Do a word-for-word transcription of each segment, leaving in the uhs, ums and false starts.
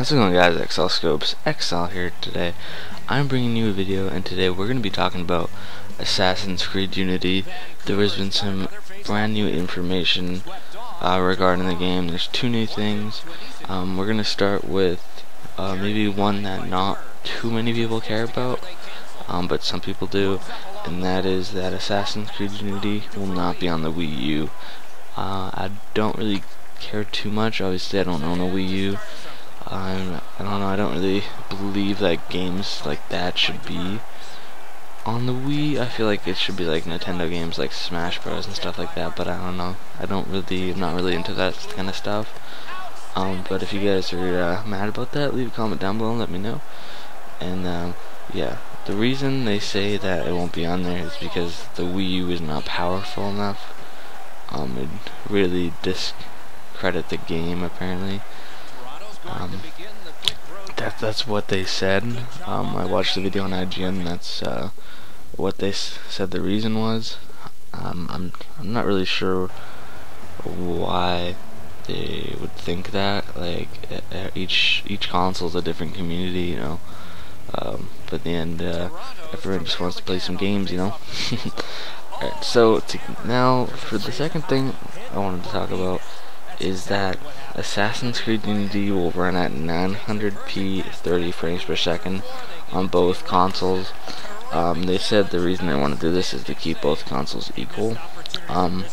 How's it going, guys? X L Scopes, X L here today. I'm bringing you a video, and today we're going to be talking about Assassin's Creed Unity. There has been some brand new information uh, regarding the game. There's two new things. Um, we're going to start with uh, maybe one that not too many people care about, um, but some people do, and that is that Assassin's Creed Unity will not be on the Wii U. Uh, I don't really care too much. Obviously, I don't own a Wii U. Um, I don't know, I don't really believe that games like that should be on the Wii. I feel like it should be like Nintendo games like Smash Bros and stuff like that, but I don't know. I don't really, I'm not really into that kind of stuff. Um, but if you guys are uh, mad about that, leave a comment down below and let me know. And um, yeah, the reason they say that it won't be on there is because the Wii U is not powerful enough. Um, it really discredit the game, apparently. Um, that, that's what they said. Um, I watched the video on I G N. That's uh, what they s said the reason was. Um, I'm I'm not really sure why they would think that. Like each each console's a different community, you know. Um, but in the end, uh, everyone just wants to play some games, you know. Alright, so to, now for the second thing I wanted to talk about is that Assassin's Creed Unity will run at nine hundred p thirty frames per second on both consoles. Um, they said the reason they want to do this is to keep both consoles equal. Um,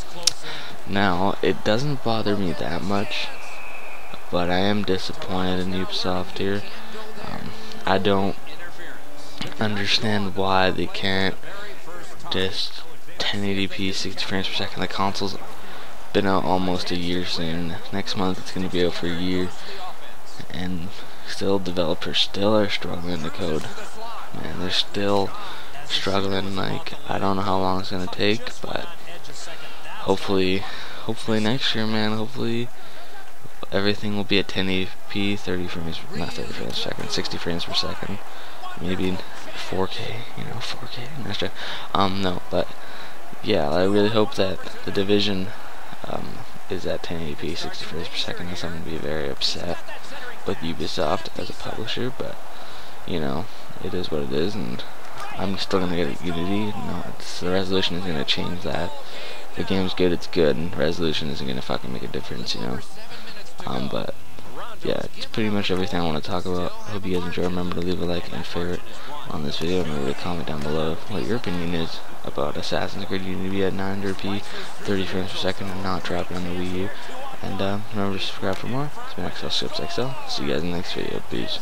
now, it doesn't bother me that much, but I am disappointed in Ubisoft here. Um, I don't understand why they can't just ten eighty p sixty frames per second. The consoles been out almost a year soon. Next month it's going to be out for a year, and still developers still are struggling to code. Man, they're still struggling. Like, I don't know how long it's going to take, but hopefully, hopefully next year, man. Hopefully everything will be at ten eighty p, thirty frames, not thirty frames per second, sixty frames per second, maybe four K. You know, four K. Um, no, but yeah, I really hope that the Division Um, is at ten eighty p sixty frames per second, so I'm going to be very upset with Ubisoft as a publisher, but you know, it is what it is, and I'm still going to get a Unity. No, it's, the resolution isn't going to change that. If the game's good, it's good, and resolution isn't going to fucking make a difference, you know. Um, but yeah, it's pretty much everything I want to talk about. I hope you guys enjoy. Remember to leave a like and favorite on this video, and remember to comment down below what your opinion is about Assassin's Creed Unity at nine hundred p, thirty frames per second, and not dropping on the Wii U. And um, remember to subscribe for more. It's been X L Scopes X L. See you guys in the next video. Peace.